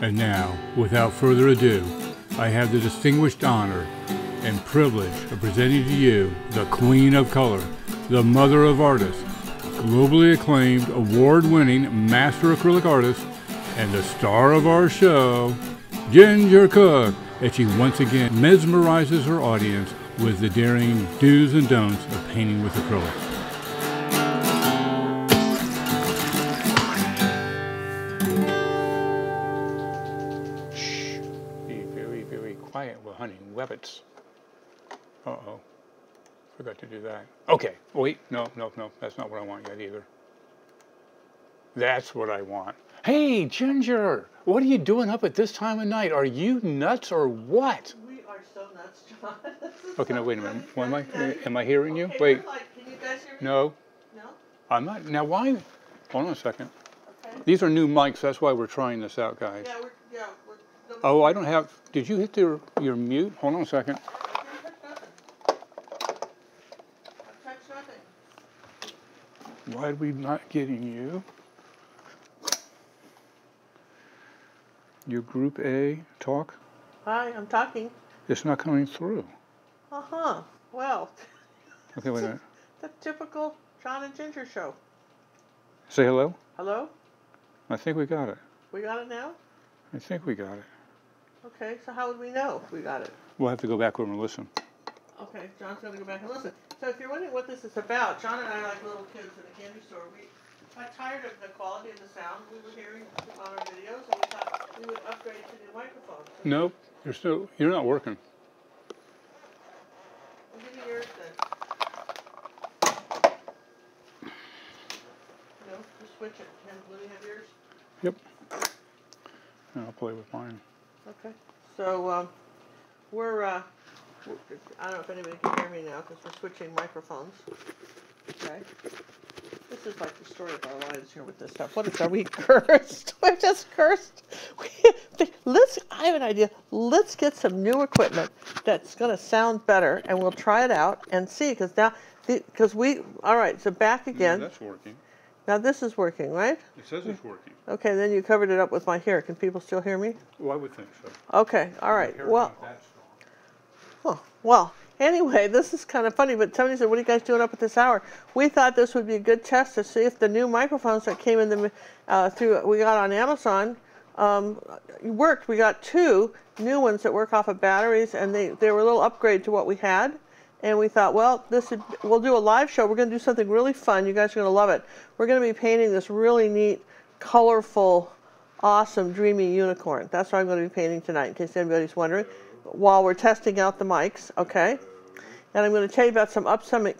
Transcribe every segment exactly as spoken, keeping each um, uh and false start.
And now, without further ado, I have the distinguished honor and privilege of presenting to you the Queen of Color, the Mother of Artists, globally acclaimed, award-winning master acrylic artist, and the star of our show, Ginger Cook, as she once again mesmerizes her audience with the daring do's and don'ts of painting with acrylic. Webbits. Uh-oh. Forgot to do that. Okay. Wait. No, no, no. That's not what I want yet either. That's what I want. Hey, Ginger! What are you doing up at this time of night? Are you nuts or what? We are so nuts, John. Okay, now wait a minute. Why am I, am I hearing you? Okay, wait. Like, can you guys hear me? No. No? I'm not. Now why? Hold on a second. Okay. These are new mics. That's why we're trying this out, guys. Yeah, we're, yeah, we're Oh, I don't have, did you hit your, your mute? Hold on a second. Why are we not getting you? Your group A talk? Hi, I'm talking. It's not coming through. Uh-huh, well. Okay, wait a minute. The typical John and Ginger show. Say hello. Hello? I think we got it. We got it now? I think we got it. Okay, so how would we know if we got it? We'll have to go back over and listen. Okay, John's going to go back and listen. So if you're wondering what this is about, John and I are like little kids in a candy store. We got tired of the quality of the sound we were hearing on our videos, and we thought we would upgrade to new microphones. So nope, you're still, you're not working. We'll give you yours then. No, just switch it. Can Lily have yours? Yep. And I'll play with mine. Okay, so um, we're, uh, I don't know if anybody can hear me now because we're switching microphones, okay? This is like the story of our lives here with this stuff. What is, are we cursed? We're just cursed. We, let's, I have an idea. Let's get some new equipment that's going to sound better, and we'll try it out and see, because now, because we, all right, so back again. No, that's working. Now this is working, right? It says it's working. Okay, then you covered it up with my hair. Can people still hear me? Well, I would think so. Okay, all right. Well, huh, well, anyway, this is kind of funny, but somebody said, what are you guys doing up at this hour? We thought this would be a good test to see if the new microphones that came in the, uh, through, we got on Amazon, um, worked. We got two new ones that work off of batteries, and they, they were a little upgrade to what we had. And we thought, well, this would, we'll do a live show. We're going to do something really fun. You guys are going to love it. We're going to be painting this really neat, colorful, awesome, dreamy unicorn. That's what I'm going to be painting tonight, in case anybody's wondering, while we're testing out the mics, okay? And I'm going to tell you about some upcoming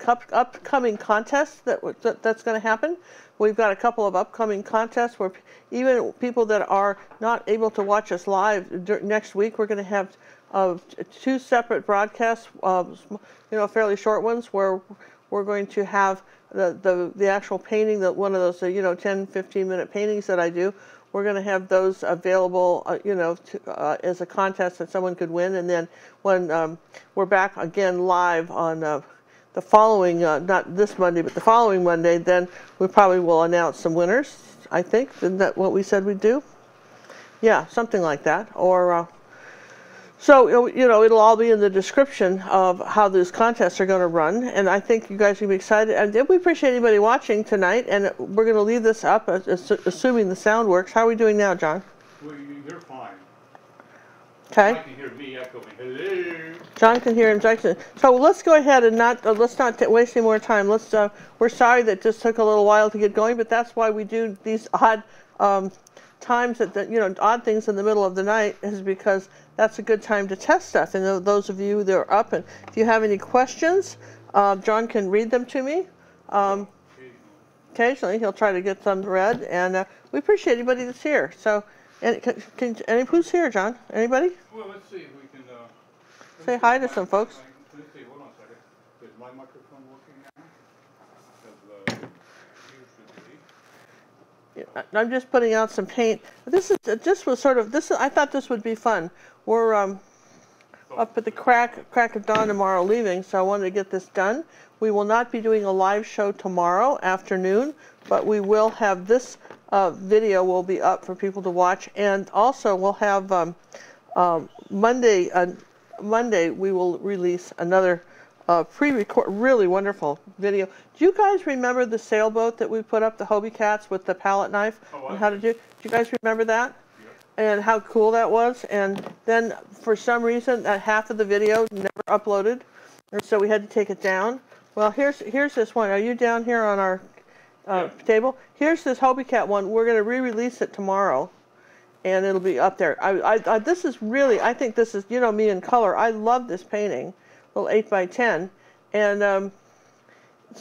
contests that, that that's going to happen. We've got a couple of upcoming contests where even people that are not able to watch us live next week, we're going to have uh, two separate broadcasts, uh, you know, fairly short ones, where we're going to have the, the, the actual painting, that one of those, you know, ten, fifteen minute paintings that I do. We're going to have those available, uh, you know, to, uh, as a contest that someone could win. And then when um, we're back again live on uh, the following, uh, not this Monday, but the following Monday, then we probably will announce some winners, I think. Isn't that what we said we'd do? Yeah, something like that. Or uh, so, you know, it'll all be in the description of how these contests are going to run. And I think you guys will be excited. And we appreciate anybody watching tonight. And we're going to leave this up, assuming the sound works. How are we doing now, John? Well, you're fine. Okay. John can hear me echoing. Hello. John can hear him. So let's go ahead and not uh, let's not waste any more time. Let's. Uh, we're sorry that just took a little while to get going, but that's why we do these odd um, times that the, you know, odd things in the middle of the night, is because that's a good time to test stuff. And those of you that are up, and if you have any questions, uh, John can read them to me. Um, occasionally, he'll try to get some read, and uh, we appreciate anybody that's here. So. And can, can any who's here, John? Anybody? Well, let's see if we can uh, say hi to some folks. Let's see. Hold on a second. Is my microphone working now? Because, uh, yeah, I'm just putting out some paint. This is uh, just was sort of this. I thought this would be fun. We're um, up at the crack, crack of dawn tomorrow leaving, so I wanted to get this done. We will not be doing a live show tomorrow afternoon, but we will have this uh, video will be up for people to watch, and also we'll have um, um, Monday, uh, Monday we will release another uh, pre-record, really wonderful video. Do you guys remember the sailboat that we put up, the Hobie Cats with the palette knife? Oh, and how did you, do you guys remember that? And how cool that was. And then for some reason that half of the video never uploaded, and so we had to take it down. Well, here's here's this one. Are you down here on our uh, yeah. table? Here's this Hobie Cat one. We're going to re-release it tomorrow, and it'll be up there. I, I, I this is really, I think this is, you know me in color, I love this painting, little eight by ten, and um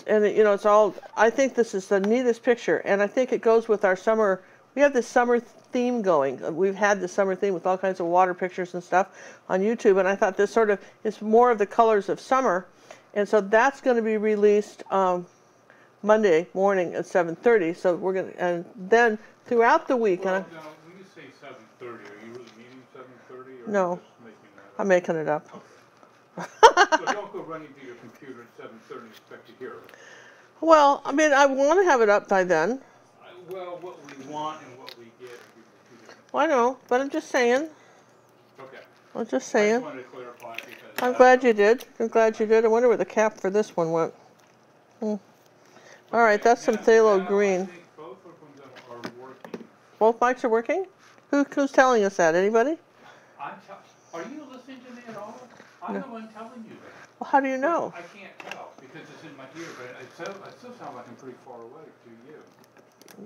and you know it's all, I think this is the neatest picture, and I think it goes with our summer. We have this summer theme going. We've had this summer theme with all kinds of water pictures and stuff on YouTube, and I thought this sort of is more of the colors of summer, and so that's going to be released um, Monday morning at seven thirty. So we're going to, and then throughout the week. Well, and I, now, when you say seven thirty, are you really meaning seven thirty? Or no, just making that up? I'm making it up. Okay. So don't go running to your computer at seven thirty and expect to hear it. Well, I mean, I want to have it up by then. Well, what we want and what we get. Well, I know, but I'm just saying. Okay. I'm just saying. I just wanted to clarify because I'm glad you did. I'm glad you did. I wonder where the cap for this one went. Hmm. Okay. All right, that's some phthalo green. I think both of them are working. Both mics are working? Who, who's telling us that? Anybody? I'm t are you listening to me at all? I'm no. the one telling you that. Well, how do you know? I can't tell because it's in my ear, but it, it still sounds like I'm pretty far away to you.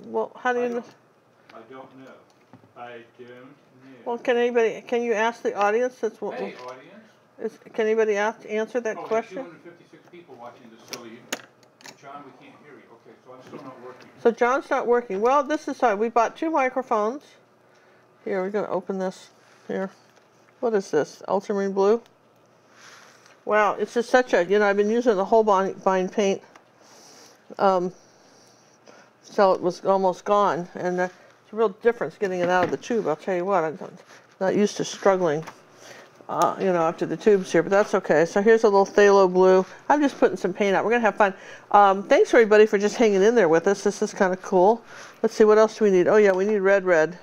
Well, how do you know? I don't know. I don't know. Well, can anybody, can you ask the audience? That's what, hey, audience. Is, can anybody ask, answer that oh, question? two hundred fifty-six people watching this, so you, John, we can't hear you. Okay, so I'm still not working. So John's not working. Well, this is how we bought two microphones. Here, we're going to open this. Here. What is this? Ultramarine blue? Wow, it's just such a, you know, I've been using the Holbein paint. Um... So it was almost gone, and uh, it's a real difference getting it out of the tube. I'll tell you what, I'm not used to struggling, uh, you know, after the tubes here, but that's okay. So here's a little phthalo blue. I'm just putting some paint out. We're going to have fun. Um, thanks, everybody, for just hanging in there with us. This is kind of cool. Let's see, what else do we need? Oh, yeah, we need red, red.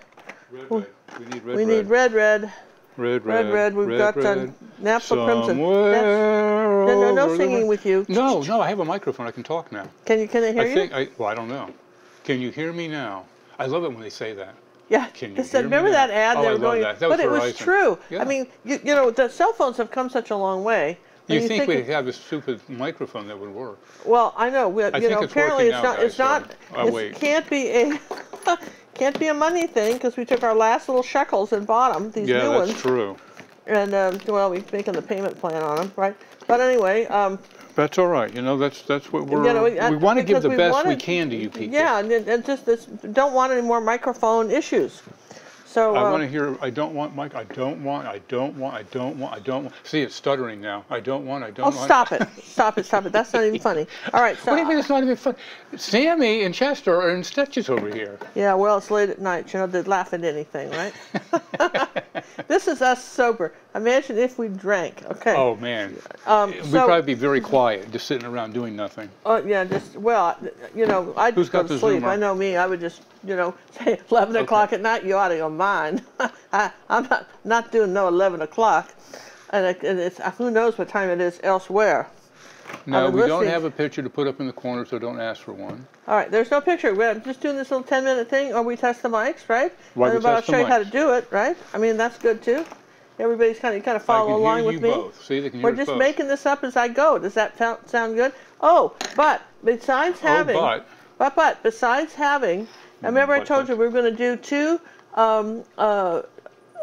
Red, red. We need red, we need red. Red, red. Red, red, red, red. We've red, got red. Naphthol Crimson. No, no, no singing with you. No, no, I have a microphone. I can talk now. Can you, can I hear I you? Think I, well, I don't know. Can you hear me now? I love it when they say that. Yeah. Can you hear remember me that now? Ad oh, they were going, that. That but was it Verizon. Was true. Yeah. I mean, you, you know, the cell phones have come such a long way. You, you think, think we'd have a stupid microphone that would work? Well, I know. We, I you think know, it's apparently it's now, not. Guys, it's so not. I'll it's, wait. Can't be a. Can't be a money thing because we took our last little shekels and bought them. These yeah, new ones. Yeah, that's true. And um, well, we're making the payment plan on them, right? But anyway. Um, That's all right. You know, that's that's what we're. You know, we we want to give the best wanted, we can to you people. Yeah, and, and just this, don't want any more microphone issues. So I um, want to hear. I don't want mic. I don't want. I don't want. I don't want. I don't want. See, it's stuttering now. I don't want. I don't. Oh, want. stop it! Stop it! Stop it! That's not even funny. All right. So, what do you mean it's not even funny? Sammy and Chester are in stitches over here. Yeah. Well, it's late at night. You know, they'd laugh at anything, right? This is us sober. Imagine if we drank. Okay. Oh man. Um, We'd so, probably be very quiet, just sitting around doing nothing. Oh uh, yeah, just well, you know, I'd Who's go got to sleep. Zoomer? I know me. I would just, you know, say eleven okay. o'clock at night. You ought to go. Mine. I, I'm not not doing no eleven o'clock, and, it, and it's who knows what time it is elsewhere. No, we listening. Don't have a picture to put up in the corner, so don't ask for one. All right, there's no picture. We're just doing this little ten minute thing, or we test the mics, right? Why and we about test I'll show the mics. You how to do it, right? I mean that's good too. Everybody's kind of kind of follow along with me. Both. See, they can hear We're just both. Making this up as I go. Does that sound good? Oh, but besides having, oh, but. but but besides having, I remember but, I told but. you we were going to do two. Um, uh,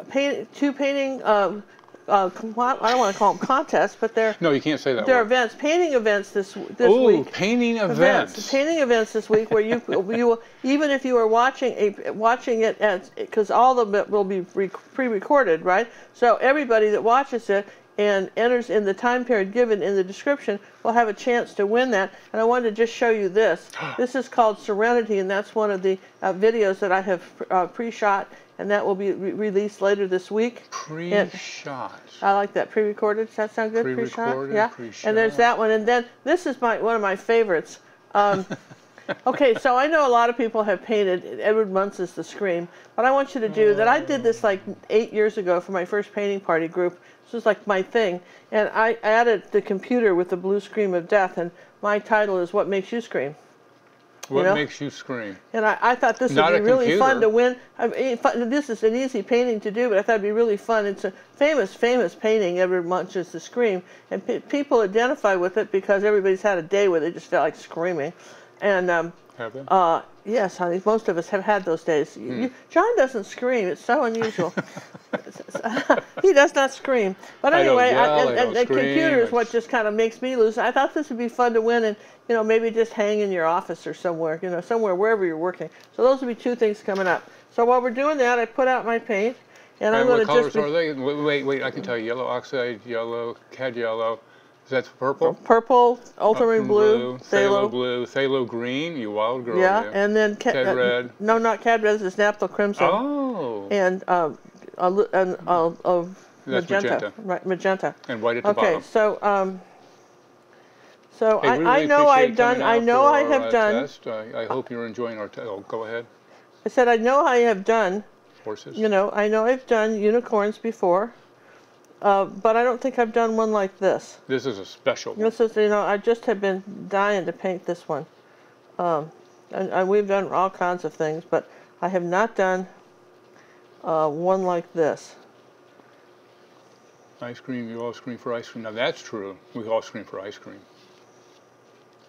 paint, two painting, um, uh, I don't want to call them contests, but they're no, you can't say that. They're events, painting events this this Ooh, week. painting events. events, painting events this week, where you you will, even if you are watching a watching it as because all of it will be pre-recorded, right? So everybody that watches it and enters in the time period given in the description will have a chance to win that. And I wanted to just show you this. This is called Serenity, and that's one of the uh, videos that I have uh, pre-shot, and that will be re released later this week. Pre-shot. I like that. Pre-recorded. Does that sound good? Pre-shot. Pre yeah. Pre and there's that one. And then this is my one of my favorites. Um, okay, so I know a lot of people have painted Edvard Munch's The Scream, but I want you to do that. I did this like eight years ago for my first painting party group. This was like my thing, and I added the computer with the blue scream of death, and my title is What Makes You Scream. What you know? Makes you scream? And I, I thought this Not would be really computer. fun to win. I mean, this is an easy painting to do, but I thought it'd be really fun. It's a famous, famous painting, Edvard Munch's The Scream, and pe people identify with it because everybody's had a day where they just felt like screaming. And um, have they? Uh, yes, honey, most of us have had those days. Hmm. You, John doesn't scream. It's so unusual. He does not scream. But anyway, I yell, I, and, and the scream. computer is what just kind of makes me lose. I thought this would be fun to win, and you know, maybe just hang in your office or somewhere, you know, somewhere wherever you're working. So those would be two things coming up. So while we're doing that, I put out my paint, and, and I'm going to just. What colors are they? Wait, wait, I can tell you: yellow oxide, yellow cad yellow. That's purple? Purple, ultramarine blue, blue, phthalo blue, phthalo green, you wild girl. Yeah, you. and then cad, cad red. No, not cad red, it's Naphthol Crimson. Oh. And uh, a, an, a, a magenta. magenta. Right, magenta. And white at the okay, bottom. Okay, so um, so hey, I, really I know I've done, I know I have our, done. I, I hope you're enjoying our test. Oh, go ahead. I said I know I have done. Horses. You know, I know I've done unicorns before. Uh, but I don't think I've done one like this. This is a special one. This is, you know, I just have been dying to paint this one. Um, and, and we've done all kinds of things, but I have not done uh, one like this. Ice cream, you all scream for ice cream. Now that's true. We all scream for ice cream.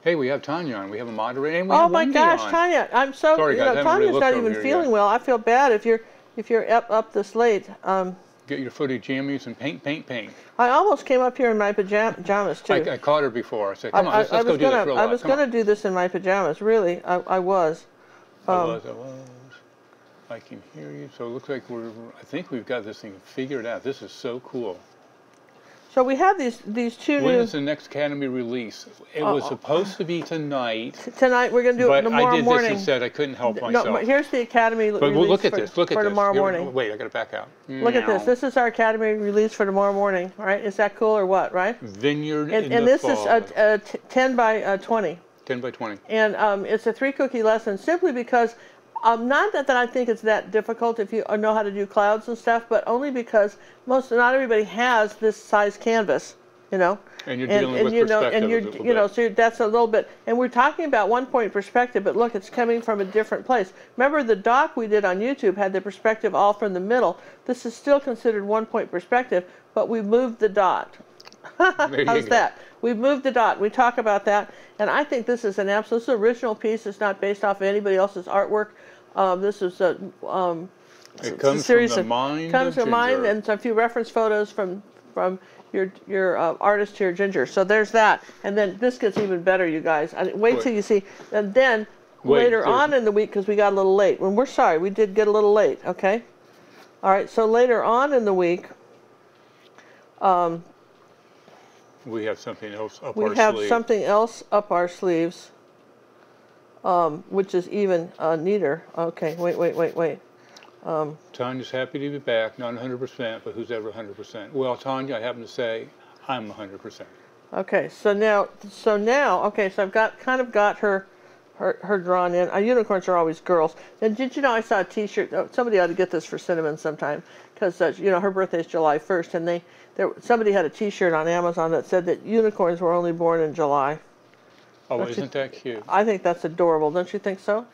Hey, we have Tanya on. We have a moderator. And we oh have my Wendy gosh, on. Tanya! I'm so Sorry, you guys, know Tanya's really not even feeling yet. well. I feel bad if you're if you're up up this late. Um, Get your footy jammies and paint, paint, paint. I almost came up here in my pajamas too. I, I caught her before. I said, "Come I, on, let's, I, let's I go do gonna, this real I was going to do this in my pajamas. Really, I, I was. Um, I was. I was. I can hear you. So it looks like we're. I think we've got this thing figured out. This is so cool. So we have these these two. When new, is the next Academy release? It uh, was supposed to be tonight. Tonight we're going to do it tomorrow morning. But I did morning. this instead. I couldn't help myself. No, but here's the Academy but release look at for, this. Look at for this. tomorrow You're, morning. Wait, I got to back out. Look no. at this. This is our Academy release for tomorrow morning. All right, is that cool or what? Right. Vineyard and, in and the fall. And this is a, a t ten by uh, twenty. Ten by twenty. And um, it's a three cookie lesson simply because. Um, not that, that I think it's that difficult if you know how to do clouds and stuff, but only because most not everybody has this size canvas, you know. And you're dealing and, and with you perspective know, and you're, a little you know, bit. So you're, that's a little bit. And we're talking about one point perspective, but look, it's coming from a different place. Remember the doc we did on YouTube had the perspective all from the middle. This is still considered one point perspective, but we moved the dot. How's that? We've moved the dot. We talk about that, and I think this is an absolute original piece. It's not based off of anybody else's artwork. Um, this is a, um, it comes a series from the mind of comes to mind, and a few reference photos from from your your uh, artist here, Ginger. So there's that, and then this gets even better, you guys. I, wait, wait till you see, and then wait, later there's... on in the week, because we got a little late. When we're sorry, we did get a little late. Okay, all right. So later on in the week. Um, We have something else up we our sleeves. We have sleeve. something else up our sleeves, um, which is even uh, neater. Okay, wait, wait, wait, wait. Um, Tanya's happy to be back, not one hundred percent, but who's ever one hundred percent? Well, Tanya, I happen to say I'm one hundred percent. Okay, so now, so now, okay, so I've got kind of got her, her, her drawn in. Uh, unicorns are always girls. And did you know I saw a T-shirt? Oh, somebody ought to get this for Cinnamon sometime, because uh, you know her birthday is July first, and they. There, somebody had a T-shirt on Amazon that said that unicorns were only born in July. Oh, don't isn't you, that cute? I think that's adorable. Don't you think so?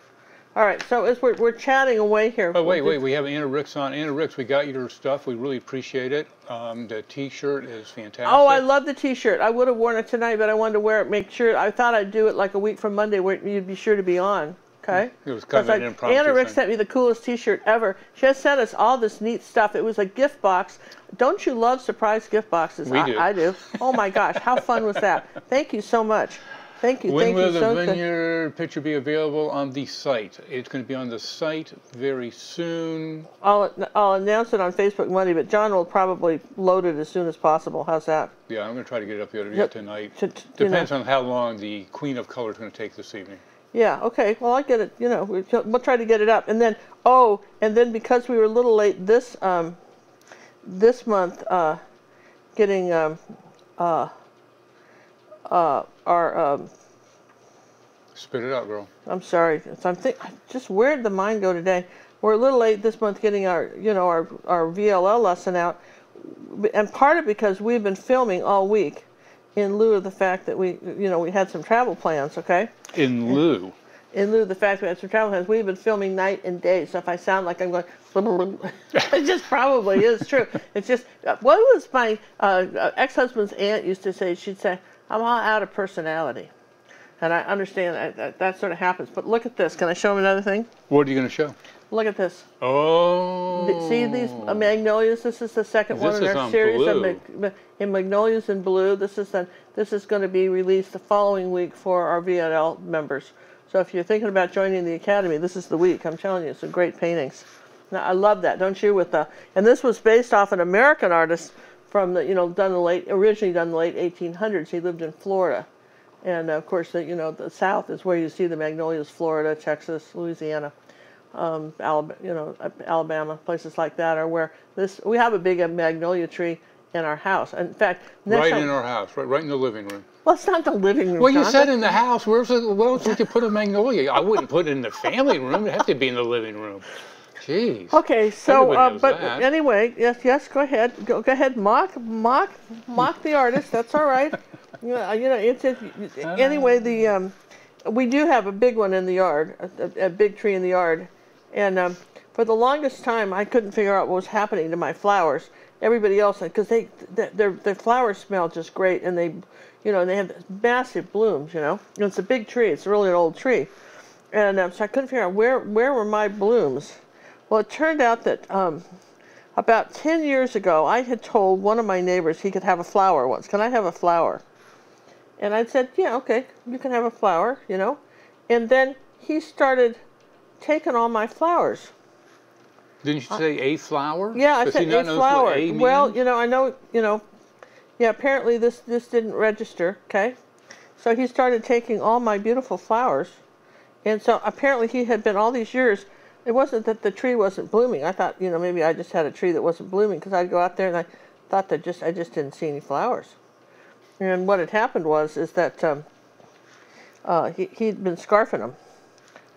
All right, so as we're, we're chatting away here. Oh, wait, wait. We have Anna Ricks on. Anna Ricks, we got your stuff. We really appreciate it. Um, the T-shirt is fantastic. Oh, I love the T-shirt. I would have worn it tonight, but I wanted to wear it, make sure. I thought I'd do it like a week from Monday where you'd be sure to be on. Okay. It was kind of an impromptu Anna Rick sent me the coolest T-shirt ever. She has sent us all this neat stuff. It was a gift box. Don't you love surprise gift boxes? We I do. I do. Oh my gosh, how fun was that? Thank you so much. Thank you. When Thank will you the so vineyard good. picture be available on the site? It's going to be on the site very soon. I'll, I'll announce it on Facebook Monday, but John will probably load it as soon as possible. How's that? Yeah, I'm going to try to get it up the yep. tonight. T Depends you know. on how long the Queen of Color is going to take this evening. Yeah, okay. Well, I get it. You know, we'll try to get it up. And then, oh, and then because we were a little late this um, this month uh, getting um, uh, uh, our... Um, Spit it out, girl. I'm sorry. I'm think just where'd the mind go today? We're a little late this month getting our, you know, our, our V L L lesson out. And part of because we've been filming all week in lieu of the fact that we, you know, we had some travel plans, okay? In lieu. In lieu of the fact we had some travel plans, we've been filming night and day. So if I sound like I'm going, it just probably is true. It's just, what was my uh, ex-husband's aunt used to say? She'd say, I'm all out of personality. And I understand that, that that sort of happens. But look at this. Can I show him another thing? What are you going to show? Look at this. Oh. Th see these uh, magnolias? This is the second this one in our series blue. Of mag in magnolias in blue. This is the, this is going to be released the following week for our V L L members. So if you're thinking about joining the academy, this is the week. I'm telling you, it's some great paintings. Now, I love that, don't you? With the and this was based off an American artist from the you know done the late originally done the late eighteen hundreds. He lived in Florida. And of course, the, you know, the South is where you see the magnolias, Florida, Texas, Louisiana, um, Alabama, you know, Alabama, places like that are where this, we have a big magnolia tree in our house. In fact, next right time, in our house, right, right in the living room. Well, it's not the living room. Well, you John, said in the house, where's the, where else would you put a magnolia? I wouldn't put it in the family room. It'd have to be in the living room. Jeez. Okay, so uh, but that. anyway, yes, yes, go ahead, go, go ahead, mock, mock, mock the artist. That's all right. You know, you know, it's just, anyway, the um, we do have a big one in the yard, a, a big tree in the yard, and um, for the longest time I couldn't figure out what was happening to my flowers. Everybody else, because they, they their their flowers smell just great, and they, you know, and they have massive blooms. You know, and it's a big tree. It's really an old tree, and um, so I couldn't figure out where where were my blooms. Well, it turned out that um, about ten years ago, I had told one of my neighbors he could have a flower once. Can I have a flower? And I said, yeah, okay, you can have a flower, you know. And then he started taking all my flowers. Didn't you say a flower? Yeah, I said a flower. A well, you know, I know, you know, yeah, apparently this, this didn't register, okay. So he started taking all my beautiful flowers. And so apparently he had been all these years, it wasn't that the tree wasn't blooming. I thought, you know, maybe I just had a tree that wasn't blooming because I'd go out there and I thought that just, I just didn't see any flowers. And what had happened was is that um, uh, he, he'd been scarfing them.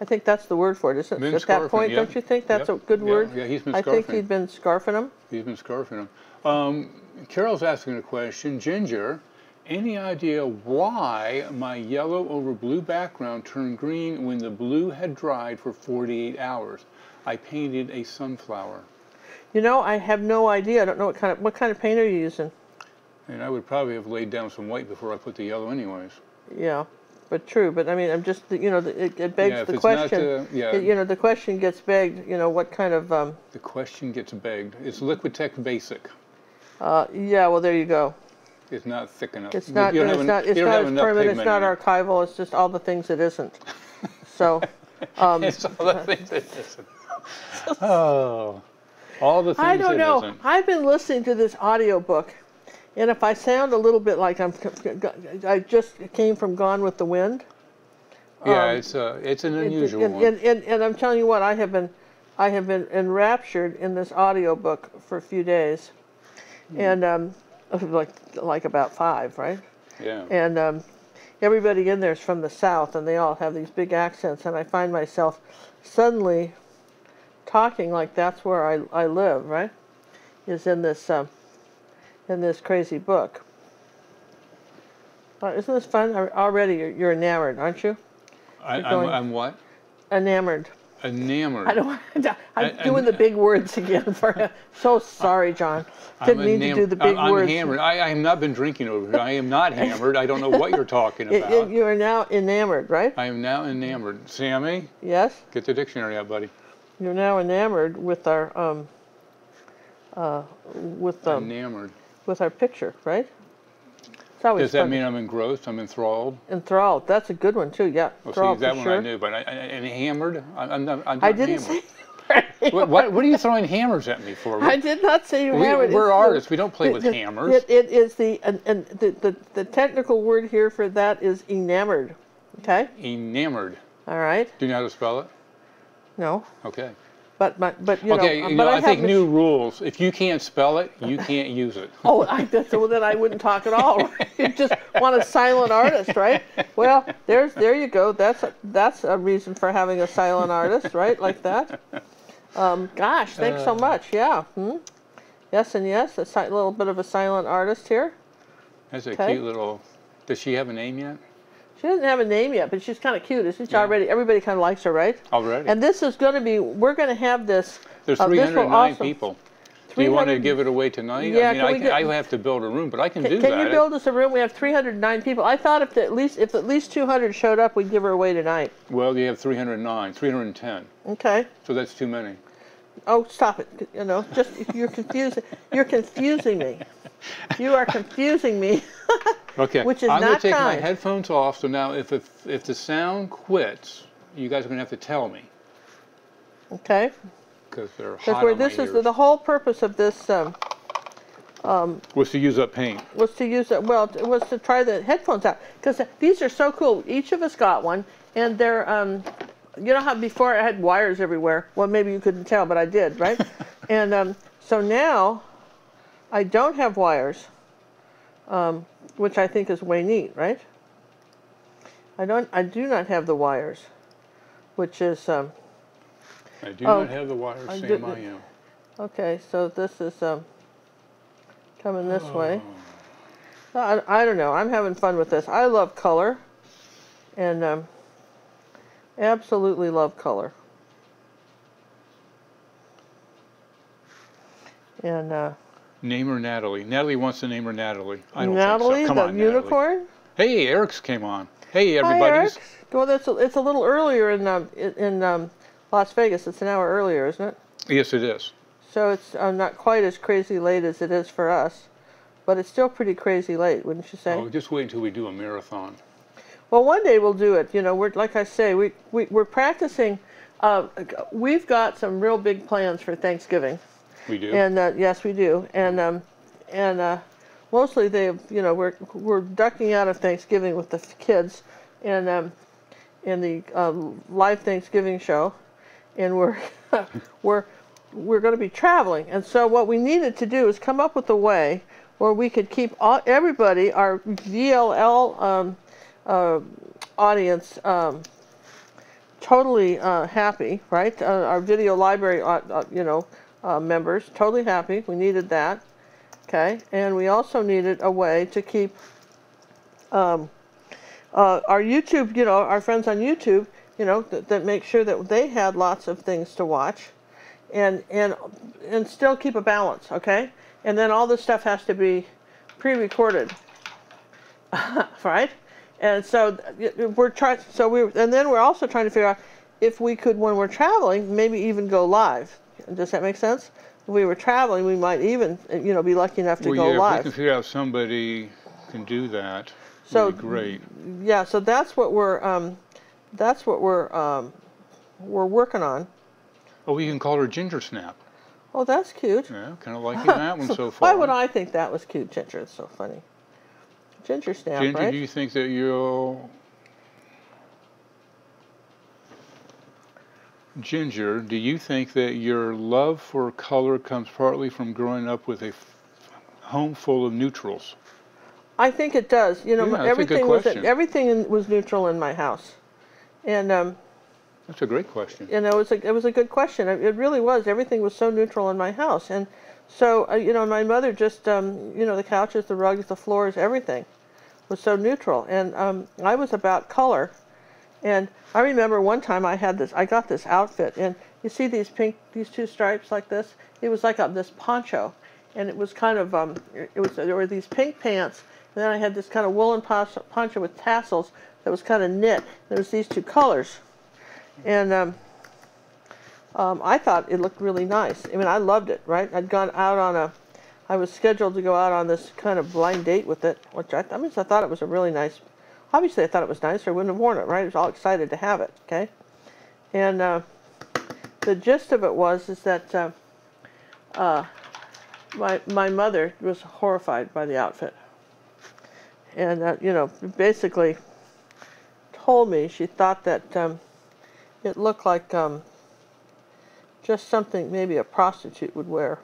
I think that's the word for it, isn't it? At that point, yeah. Don't you think that's yep. a good yeah. word? Yeah, he's been scarfing. I think he'd been scarfing them. He's been scarfing them. Um, Carol's asking a question. Ginger, any idea why my yellow over blue background turned green when the blue had dried for forty-eight hours? I painted a sunflower. You know, I have no idea. I don't know what kind of, what kind of paint are you using? And I would probably have laid down some white before I put the yellow anyways. Yeah, but true. But I mean, I'm just, you know, it, it begs yeah, the question. Not, uh, yeah. it, you know, the question gets begged, you know, what kind of... Um, the question gets begged. It's Liquitex Basic. Uh, yeah, well, there you go. It's not thick enough. It's not, you know, it's an, not, it's not as permanent, it's not archival, it's just all the things it isn't. So... Um, it's all the things it isn't. Oh, all the things I don't it know. Isn't. I've been listening to this audiobook. And if I sound a little bit like I'm, I just came from Gone with the Wind. Yeah, um, it's a, it's an unusual and, one. And, and, and I'm telling you what, I have been, I have been enraptured in this audiobook for a few days, mm. and um, like like about five, right? Yeah. And um, everybody in there is from the South, and they all have these big accents, and I find myself suddenly talking like that's where I I live, right? Is in this. Um, in this crazy book. Uh, isn't this fun? Already you're, you're enamored, aren't you? I, I'm, I'm what? Enamored. Enamored. I don't, I'm I, doing I, the big words again. For so sorry, John. Didn't mean to do the big I'm words. I'm hammered. I, I have not been drinking over here. I am not hammered. I don't know what you're talking about. You are now enamored, right? I am now enamored. Sammy? Yes? Get the dictionary out, buddy. You're now enamored with our... Um, uh, with um, enamored. With our picture, right? Does that fun. mean I'm engrossed? I'm enthralled? Enthralled. That's a good one, too, yeah. Well, see, that one sure. I knew, but I, I, and hammered? I, I'm not, I'm not I didn't hammered. say what, what, what are you throwing hammers at me for? I did not say you we, hammered. We're it's artists. The, we don't play the, with the, hammers. It, it is the, and, and the, the, the technical word here for that is enamored, okay? Enamored. All right. Do you know how to spell it? No. Okay. But, my, but you okay, know, you but know, I, I think new rules. If you can't spell it, you can't use it. Oh, I, so then I wouldn't talk at all. You just want a silent artist, right? Well, there's there you go. That's a, that's a reason for having a silent artist, right? Like that. Um, gosh, thanks uh, so much. Yeah. Hmm? Yes and yes. A si little bit of a silent artist here. That's a okay. cute little. Does she have a name yet? She doesn't have a name yet, but she's kind of cute, isn't she? Yeah. Already, everybody kind of likes her, right? Already. And this is going to be, we're going to have this. There's uh, three hundred nine awesome. people. Do you want to give it away tonight? Yeah, I mean, I, can, get, I have to build a room, but I can, can do can that. Can you build us a room? We have three hundred nine people. I thought if the, at least if at least two hundred showed up, we'd give her away tonight. Well, you have three hundred nine, three hundred ten. Okay. So that's too many. Oh, stop it! You know, just you're confusing. You're confusing me. You are confusing me. Okay. Which is I'm not gonna kind. take my headphones off. So now, if, if if the sound quits, you guys are gonna have to tell me. Okay. Because they're hot That's where on this my is ears. The whole purpose of this. Um, um, was to use up paint. Was to use up. Well, it was to try the headphones out because these are so cool. Each of us got one, and they're. Um, You know how before I had wires everywhere? Well, maybe you couldn't tell, but I did, right? and um, so now I don't have wires, um, which I think is way neat, right? I don't. I do not have the wires, which is... Um, I do oh, not have the wires, I Sam, do, I am. Okay, so this is um, coming this oh. way. I, I don't know. I'm having fun with this. I love color, and... Um, absolutely love color. And uh, name her Natalie. Natalie wants to name her Natalie. I don't Natalie, think so. Come the on, unicorn. Natalie. Hey, Eric's came on. Hey, everybody. Well, that's a, it's a little earlier in um, in um, Las Vegas. It's an hour earlier, isn't it? Yes, it is. So it's uh, not quite as crazy late as it is for us, but it's still pretty crazy late, wouldn't you say? Oh, just wait until we do a marathon. Well, one day we'll do it. You know, we're like I say, we, we we're practicing. Uh, we've got some real big plans for Thanksgiving. We do. And uh, yes, we do. And um, and uh, mostly they, you know, we're we're ducking out of Thanksgiving with the kids, and um, in the uh, live Thanksgiving show, and we're we're we're going to be traveling. And so what we needed to do is come up with a way where we could keep all, everybody our V L L. Um, Uh, audience um, totally uh, happy, right? Uh, our video library, uh, uh, you know, uh, members totally happy. We needed that, okay? And we also needed a way to keep um, uh, our YouTube, you know, our friends on YouTube, you know, th that make sure that they had lots of things to watch, and and and still keep a balance, okay? And then all this stuff has to be pre-recorded, right? And so we're trying. So we, and then we're also trying to figure out if we could, when we're traveling, maybe even go live. Does that make sense? If we were traveling, we might even, you know, be lucky enough to well, go yeah, live. If we can figure out somebody can do that. So would be great. Yeah. So that's what we're, um, that's what we're, um, we're working on. Oh, we can call her Ginger Snap. Oh, that's cute. Yeah, kind of liking that one so, so far. Why would I think that was cute, Ginger? It's so funny. Ginger Snap, Ginger, right? Do you think that you'll... Ginger, do you think that your love for color comes partly from growing up with a f home full of neutrals? I think it does. You know, yeah, everything was everything was neutral in my house, and um, that's a great question. You know, it was a, it was a good question. It really was. Everything was so neutral in my house, and. So, uh, you know, my mother just, um, you know, the couches, the rugs, the floors, everything was so neutral. And um, I was about color. And I remember one time I had this, I got this outfit. And you see these pink, these two stripes like this? It was like a, this poncho. And it was kind of, um, it was, there were these pink pants. And then I had this kind of woolen poncho with tassels that was kind of knit. There was these two colors. And... Um, Um, I thought it looked really nice. I mean, I loved it, right? I'd gone out on a, I was scheduled to go out on this kind of blind date with it, which I, I mean, I thought it was a really nice, obviously I thought it was nice, or I wouldn't have worn it, right? I was all excited to have it, okay? And uh, the gist of it was is that uh, uh, my, my mother was horrified by the outfit. And, uh, you know, basically told me she thought that um, it looked like um, just something maybe a prostitute would wear.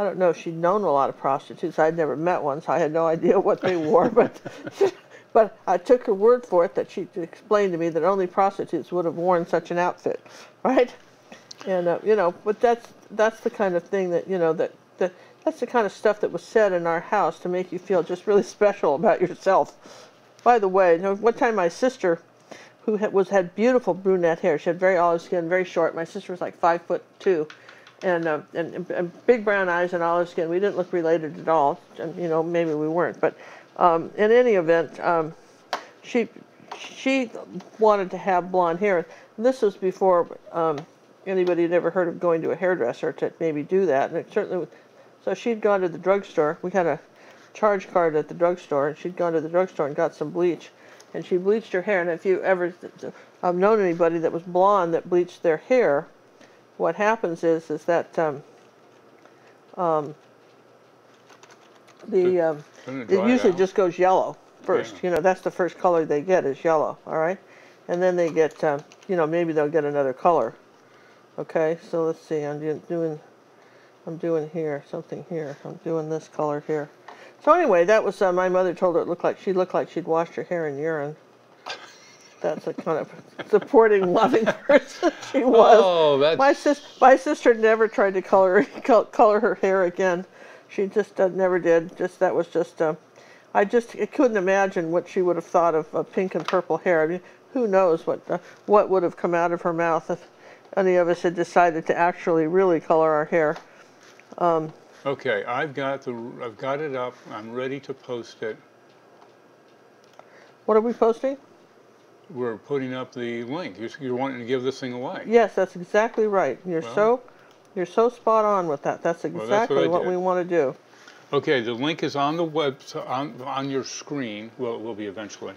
I don't know. She'd known a lot of prostitutes. I'd never met one, so I had no idea what they wore. But, but I took her word for it that she explained to me that only prostitutes would have worn such an outfit, right? And uh, you know, but that's that's the kind of thing that you know that that that's the kind of stuff that was said in our house to make you feel just really special about yourself. By the way, you know, one time my sister, who had, was had beautiful brunette hair, she had very olive skin, very short. My sister was like five foot two. And, uh, and and big brown eyes and olive skin. We didn't look related at all, and you know maybe we weren't. But um, in any event, um, she she wanted to have blonde hair. This was before um, anybody had ever heard of going to a hairdresser to maybe do that. And it certainly was, so she'd gone to the drugstore. We had a charge card at the drugstore, and she'd gone to the drugstore and got some bleach, and she bleached her hair. And if you ever I've known anybody that was blonde that bleached their hair. What happens is is that um, um, the um, it, it usually out. just goes yellow first. Yeah. You know, that's the first color they get is yellow. All right, and then they get um, you know maybe they'll get another color. Okay, so let's see. I'm doing I'm doing here something here. I'm doing this color here. So anyway, that was uh, my mother told her it looked like she looked like she'd washed her hair in urine. That's the kind of supporting, loving person she was. Oh, that's... My, sis my sister never tried to color color her hair again. She just uh, never did. Just that was just. Uh, I just I couldn't imagine what she would have thought of uh, pink and purple hair. I mean, who knows what uh, what would have come out of her mouth if any of us had decided to actually really color our hair. Um, okay, I've got the I've got it up. I'm ready to post it. What are we posting? We're putting up the link. You're, you're wanting to give this thing away. Yes, that's exactly right. You're well, so, you're so spot on with that. That's exactly well, that's what, what we want to do. Okay, the link is on the web on on your screen. Well, it will be eventually.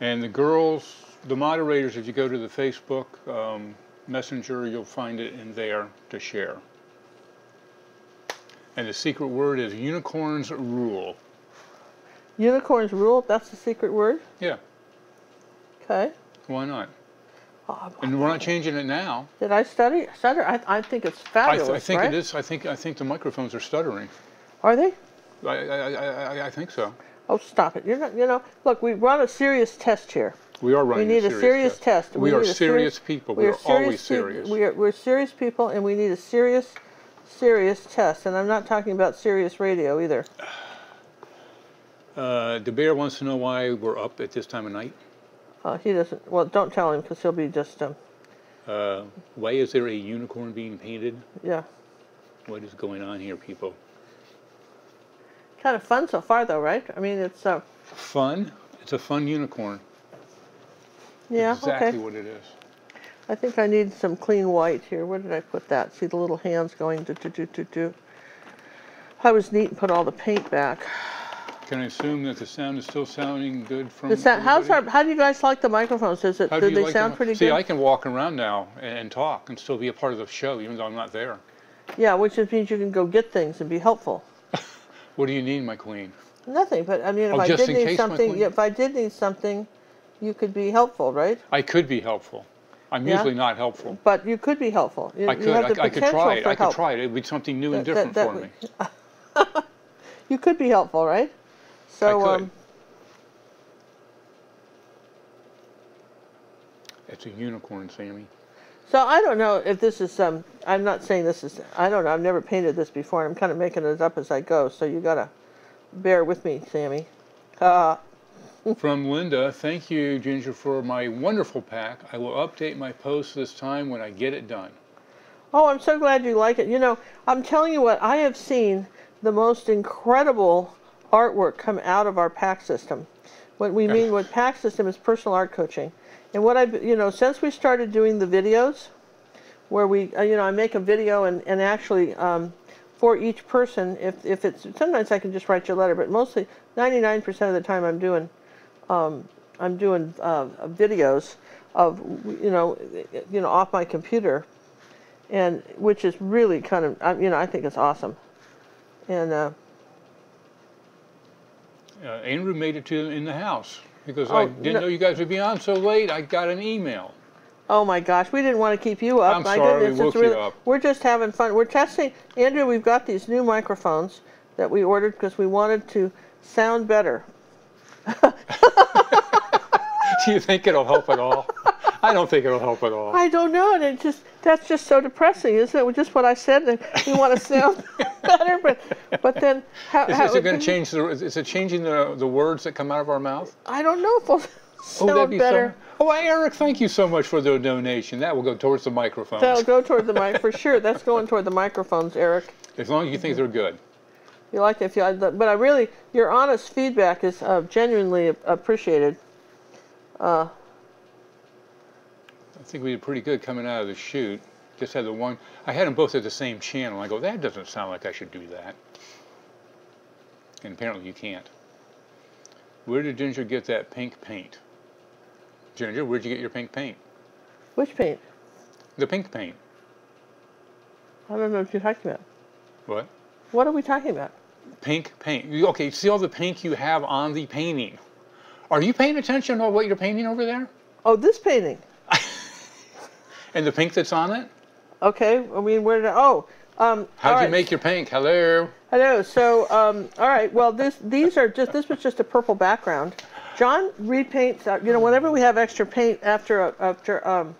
And the girls, the moderators, if you go to the Facebook um, Messenger, you'll find it in there to share. And the secret word is unicorns rule. Unicorns rule. That's the secret word. Yeah. Okay. Why not? Oh, and we're not changing it now. Did I study stutter? I, I think it's fabulous. I, th I think right? it is. I think I think the microphones are stuttering. Are they? I I, I I think so. Oh, stop it! You're not. You know, look, we run a serious test here. We are running. We need a serious, a serious test. test. We, we are serious, serious people. We, we are, are serious always serious. We are we're serious people, and we need a serious, serious test. And I'm not talking about serious radio either. Uh, the bear wants to know why we're up at this time of night. Uh, he doesn't. Well, don't tell him because he'll be just. Um, uh, why is there a unicorn being painted? Yeah. What is going on here, people? Kind of fun so far, though, right? I mean, it's. Uh, fun? It's a fun unicorn. Yeah. Exactly okay. what it is. I think I need some clean white here. Where did I put that? See the little hands going do do do do do. I was neat and put all the paint back. Can I assume that the sound is still sounding good from the sound, how's our, How do you guys like the microphones? Is it, do, do they like sound pretty See, good? See, I can walk around now and, and talk and still be a part of the show, even though I'm not there. Yeah, which means you can go get things and be helpful. What do you need, my queen? Nothing, but I mean, if oh, I did need case, something, if I did need something, you could be helpful, right? I could be helpful. I'm yeah. usually not helpful. But you could be helpful. You, I could. You have I, the I could try it. I could help. try it. It would be something new that, and different that, that for me. You could be helpful, right? So, um, it's a unicorn, Sammy. So I don't know if this is, um, I'm not saying this is, I don't know, I've never painted this before. I'm kind of making it up as I go, so you got to bear with me, Sammy. Uh. From Linda, thank you, Ginger, for my wonderful pack. I will update my post this time when I get it done. Oh, I'm so glad you like it. You know, I'm telling you what, I have seen the most incredible artwork come out of our pack system. What we mean with pack system is personal art coaching. And what I, you know, since we started doing the videos, where we, you know, I make a video and, and actually um, for each person. If, if it's, sometimes I can just write you a letter, but mostly ninety-nine percent of the time I'm doing, um, I'm doing uh, videos of, you know, you know, off my computer, and which is really kind of, you know, I think it's awesome. And uh, uh, Andrew made it to in the house because oh, I didn't no. know you guys would be on so late. I got an email. Oh my gosh, we didn't want to keep you up. I'm my sorry, goodness, we woke really, you up. We're just having fun. We're testing, Andrew. We've got these new microphones that we ordered because we wanted to sound better. Do you think it'll help at all? I don't think it'll help at all. I don't know, and it just that's just so depressing, isn't it? Just what I said, that we want to sound better, but but then how is, how, is it going to change the? Is it changing the the words that come out of our mouth? I don't know if we'll sound oh, that'd be better. Some, oh, Eric, thank you so much for the donation. That will go towards the microphones. That'll go toward the mic for sure. That's going toward the microphones, Eric. As long as you think they're good. You like it, if you, but I really, your honest feedback is uh, genuinely appreciated. Uh, I think we did pretty good coming out of the shoot. Just had the one, I had them both at the same channel. I go, that doesn't sound like I should do that. And apparently you can't. Where did Ginger get that pink paint? Ginger, where'd you get your pink paint? Which paint? The pink paint. I don't know what you're talking about. What? What are we talking about? Pink paint. Okay, see all the pink you have on the painting. Are you paying attention to what you're painting over there? Oh, this painting. And the pink that's on it? Okay, I mean, where did I, oh. Um, How'd you right. make your pink? Hello. Hello, so, um, all right, well, this, these are just, this was just a purple background. John repaints, uh, you know, whenever we have extra paint after, a, after um,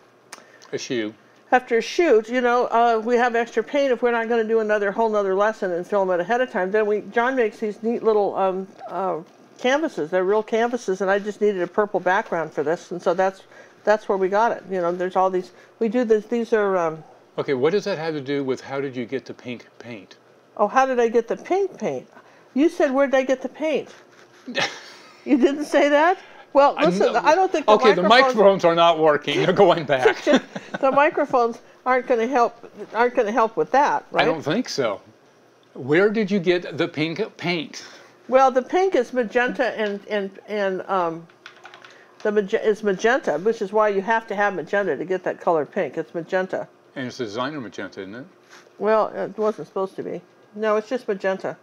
a shoe. After a shoot, you know, uh, we have extra paint. If we're not going to do another whole nother lesson and film it ahead of time, then we, John makes these neat little um, uh, canvases. They're real canvases, and I just needed a purple background for this, and so that's that's where we got it. You know, there's all these. We do this. These are. Um, okay, what does that have to do with how did you get the pink paint? Oh, how did I get the pink paint? You said where did I get the paint? You didn't say that. Well, listen, I don't think the okay, microphones... Okay, the microphones are not working. They're going back. The microphones aren't going to help aren't going to help with that, right? I don't think so. Where did you get the pink paint? Well, the pink is magenta and and and um the mag is magenta, which is why you have to have magenta to get that color pink. It's magenta. And it's designer magenta, isn't it? Well, it wasn't supposed to be. No, it's just magenta.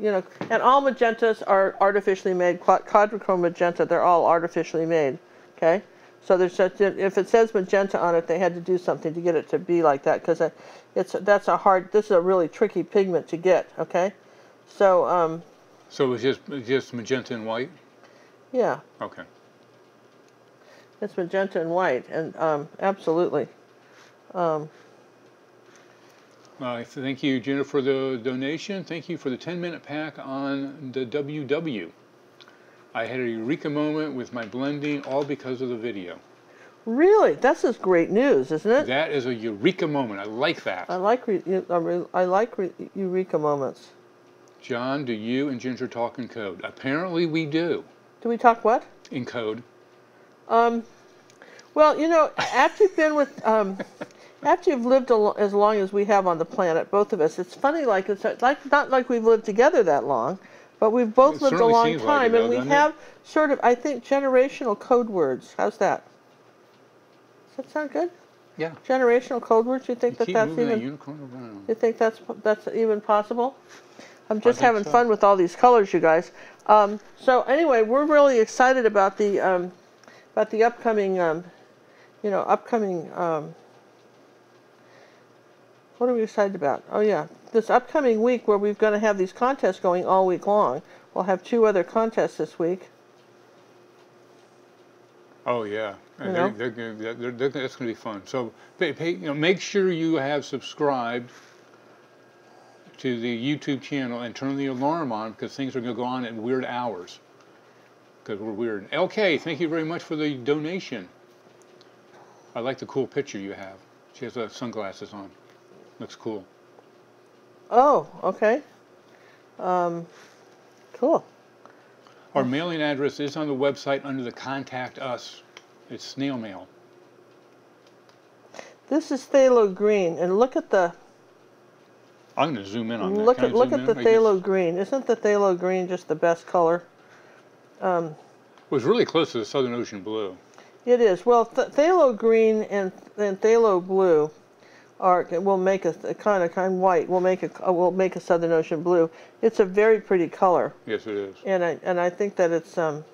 You know, and all magentas are artificially made. Quadrichrome magenta, they're all artificially made. Okay, so there's such, if it says magenta on it, they had to do something to get it to be like that because it's that's a hard. This is a really tricky pigment to get. Okay, so um. So it was just just magenta and white. Yeah. Okay. It's magenta and white, and um, absolutely. Um, Uh, thank you, Ginger, for the donation. Thank you for the ten minute pack on the W W. I had a eureka moment with my blending, all because of the video. Really? That's just great news, isn't it? That is a eureka moment. I like that. I like re I like re eureka moments. John, do you and Ginger talk in code? Apparently we do. Do we talk what? In code. Um, well, you know, after you've been with... Um, After you've lived as long as we have on the planet, both of us, it's funny, like it's like not like we've lived together that long, but we've both it lived a long time, like it, though, and we have it? sort of, I think, generational code words. How's that? Does that sound good? Yeah. Generational code words. You think you that keep that's even? That unicorn around. You think that's that's even possible? I'm just having so. fun with all these colors, you guys. Um, so anyway, we're really excited about the um, about the upcoming, um, you know, upcoming. Um, What are we excited about? Oh yeah, this upcoming week where we're going to have these contests going all week long. We'll have two other contests this week. Oh yeah, you know? they're, they're, they're, they're, they're, that's going to be fun. So pay, pay, you know, make sure you have subscribed to the YouTube channel and turn the alarm on because things are going to go on at weird hours because we're weird. L K, thank you very much for the donation. I like the cool picture you have. She has uh, sunglasses on. Looks cool. Oh, okay. Um, cool. Our mailing address is on the website under the Contact Us. It's snail mail. This is phthalo green, and look at the... I'm going to zoom in on that. Look at, look at the phthalo green. Isn't the phthalo green just the best color? Um, it was really close to the Southern Ocean blue. It is. Well, th phthalo green and, and phthalo blue are will make a, a kind of kind of white. Will make a will make a Southern Ocean blue. It's a very pretty color. Yes, it is. And I and I think that it's um.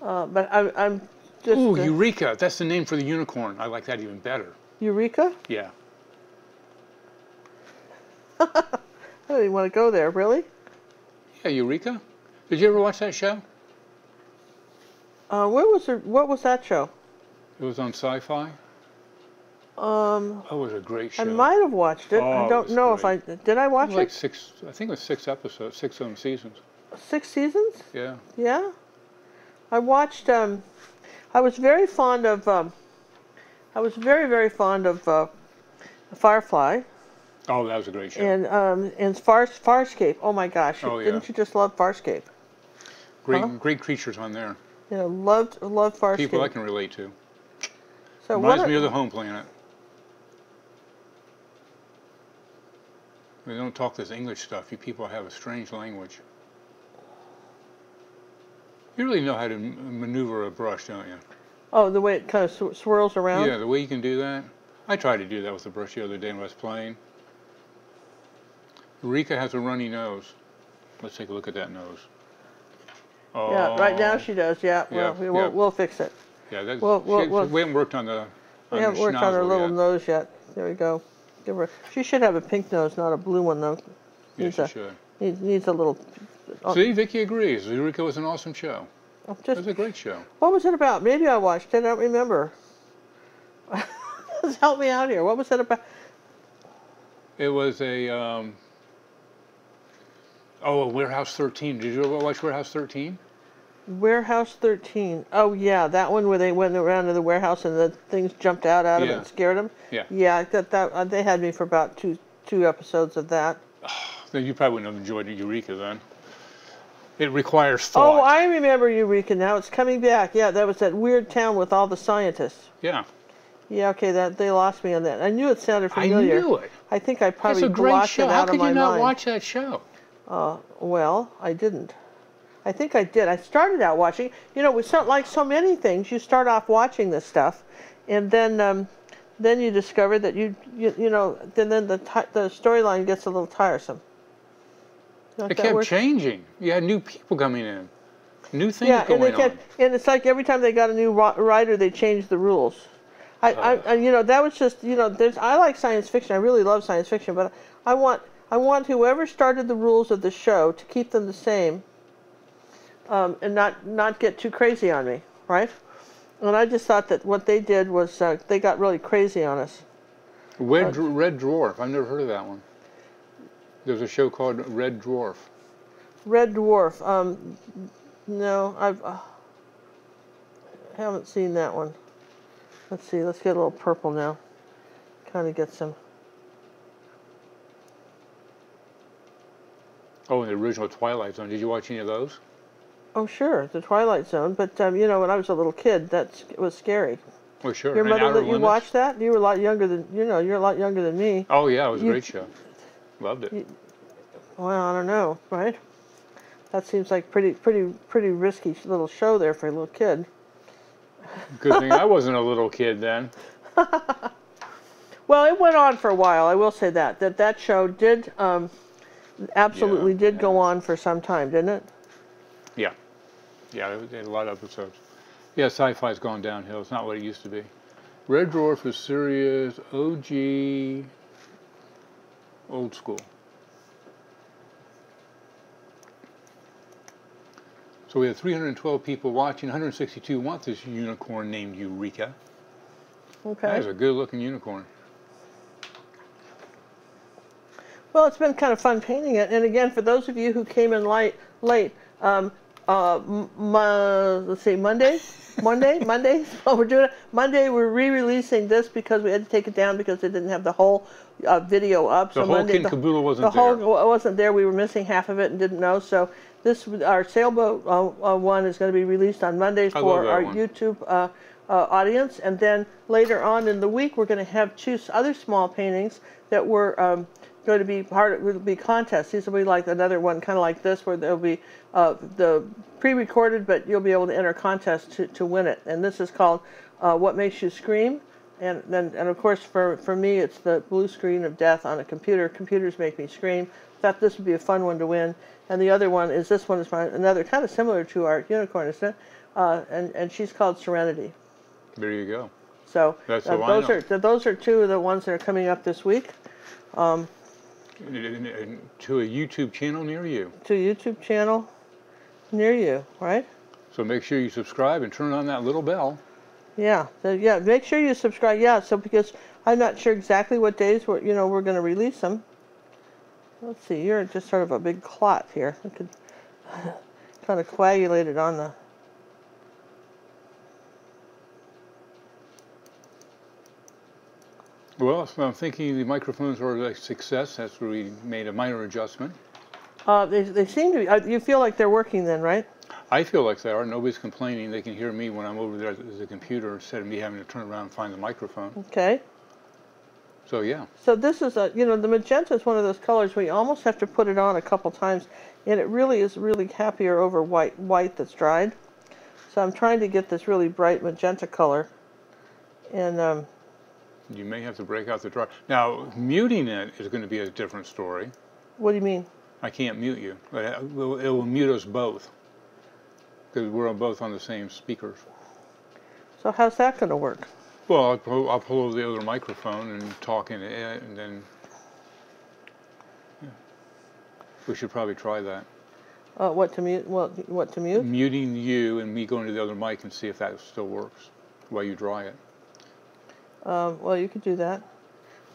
Uh, but I, I'm just. Ooh, uh, Eureka! That's the name for the unicorn. I like that even better. Eureka? Yeah. I don't even want to go there. Really? Yeah, Eureka. Did you ever watch that show? Uh, where was the, what was that show? It was on Sci-Fi. Um, oh, it was a great show. I might have watched it. Oh, I don't know great. if I did. I watch it. Was like it? six, I think it was six episodes, six own seasons. Six seasons? Yeah. Yeah. I watched. Um, I was very fond of. Um, I was very very fond of uh, Firefly. Oh, that was a great show. And um, and Far Farscape. Oh my gosh! Oh, yeah. Didn't you just love Farscape? Great, huh? Great creatures on there. You know, loved, loved Farscape. People I can relate to. So Reminds what a, me of the home planet. We don't talk this English stuff. You people have a strange language. You really know how to maneuver a brush, don't you? Oh, the way it kind of sw swirls around? Yeah, the way you can do that. I tried to do that with the brush the other day when I was playing. Eureka has a runny nose. Let's take a look at that nose. Oh. Yeah, right now she does. Yeah, yeah, we'll, yeah. We'll, we'll fix it. Yeah, that's, we'll, we'll, she, we'll, we haven't worked on the. On we haven't the worked on her little yet. nose yet. There we go. Give her. She should have a pink nose, not a blue one though. Needs yeah, she a, should. Needs, needs a little. Uh, See, Vicky agrees. Eureka was an awesome show. Just, it was a great show. What was it about? Maybe I watched it. I don't remember. Just help me out here. What was it about? It was a. Um, Oh, Warehouse thirteen. Did you ever watch Warehouse thirteen? Warehouse thirteen. Oh, yeah, that one where they went around to the warehouse and the things jumped out at them yeah. and scared them. Yeah. Yeah, that that uh, they had me for about two two episodes of that. Oh, you probably wouldn't have enjoyed Eureka then. It requires thought. Oh, I remember Eureka now. It's coming back. Yeah, that was that weird town with all the scientists. Yeah. Yeah, okay, that they lost me on that. I knew it sounded familiar. I knew it. I think I probably blocked it out of my mind. That's a great show. How could you not watch that show? Uh, well, I didn't. I think I did. I started out watching. You know, it's not like so many things. You start off watching this stuff, and then um, then you discover that you you, you know then then the the storyline gets a little tiresome. It kept works? changing. You had new people coming in, new things yeah, going and they kept, on. And it's like every time they got a new writer, they changed the rules. I, uh, I, I you know that was just you know there's I like science fiction. I really love science fiction, but I want. I want whoever started the rules of the show to keep them the same um, and not, not get too crazy on me, right? And I just thought that what they did was uh, they got really crazy on us. Red, uh, Red Dwarf. I've never heard of that one. There's a show called Red Dwarf. Red Dwarf. Um, no, I've, uh, I haven't seen that one. Let's see. Let's get a little purple now. Kind of get some... Oh, and the original Twilight Zone. Did you watch any of those? Oh, sure, the Twilight Zone. But um, you know, when I was a little kid, that was scary. Oh, sure. Your mother let you watch that? You were a lot younger than you know. You're a lot younger than me. Oh yeah, it was a great show. Loved it. You, well, I don't know, right? That seems like pretty, pretty, pretty risky little show there for a little kid. Good thing I wasn't a little kid then. Well, it went on for a while. I will say that that that show did. Um, Absolutely, yeah, did yeah. go on for some time, didn't it? Yeah, yeah, it had a lot of episodes. Yeah, sci-fi's gone downhill. It's not what it used to be. Red Dwarf was serious, O G, old school. So we had three hundred twelve people watching. one hundred sixty-two want this unicorn named Eureka. Okay, that is a good-looking unicorn. Well, it's been kind of fun painting it, and again, for those of you who came in light, late, um, uh, let's see, Monday, Monday, Monday. Oh, we're doing it. Monday. We're re-releasing this because we had to take it down because it didn't have the whole uh, video up. The so whole Monday, kin the, caboodle wasn't the there. The whole wasn't there. We were missing half of it and didn't know. So this, our sailboat uh, uh, one, is going to be released on Mondays I for our one. YouTube uh, uh, audience. And then later on in the week, we're going to have two other small paintings that were um, going to be part of the contest. These will be like another one, kind of like this, where there'll be uh, the pre-recorded, but you'll be able to enter a contest to, to win it. And this is called uh, What Makes You Scream. And then, and of course, for, for me, it's the blue screen of death on a computer. Computers make me scream. Thought this would be a fun one to win. And the other one is this one is my, another kind of similar to our unicorn, isn't it? Uh, and and she's called Serenity. There you go. So that's uh, those are th those are two of the ones that are coming up this week. Um, to a YouTube channel near you. To a YouTube channel near you, right? So make sure you subscribe and turn on that little bell. Yeah, so, yeah. Make sure you subscribe. Yeah, so because I'm not sure exactly what days we're you know we're going to release them. Let's see. You're just sort of a big clot here. I could kind of coagulate it on the. Well, so I'm thinking the microphones were a success. That's where we made a minor adjustment. Uh, they they seem to be. Uh, you feel like they're working then, right? I feel like they are. Nobody's complaining. They can hear me when I'm over there at the computer instead of me having to turn around and find the microphone. Okay. So, yeah. So this is a, you know, the magenta is one of those colors where you almost have to put it on a couple times, and it really is really happier over white, white that's dried. So I'm trying to get this really bright magenta color. And um, you may have to break out the dry. Now, muting it is going to be a different story. What do you mean? I can't mute you. It will, it will mute us both. Because we're both on the same speakers. So how's that going to work? Well, I'll pull, I'll pull over the other microphone and talk into it, and then yeah. We should probably try that. Uh, what to mute? Well, what to mute? Muting you and me going to the other mic and see if that still works while you dry it. Um, well, you could do that.